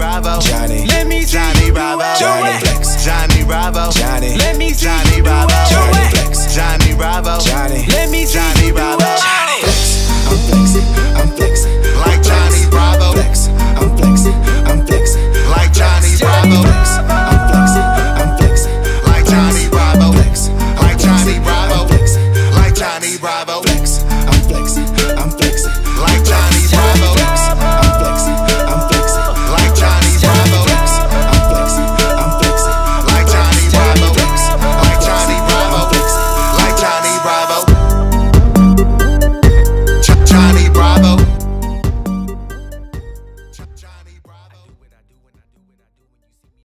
Bravo. Johnny. Let me see Johnny Bravo. Johnny Flex. Johnny Bravo. Johnny. Let me see Johnny Bravo. Johnny Flex. Johnny Bravo. Johnny. Let me see Johnny Bravo.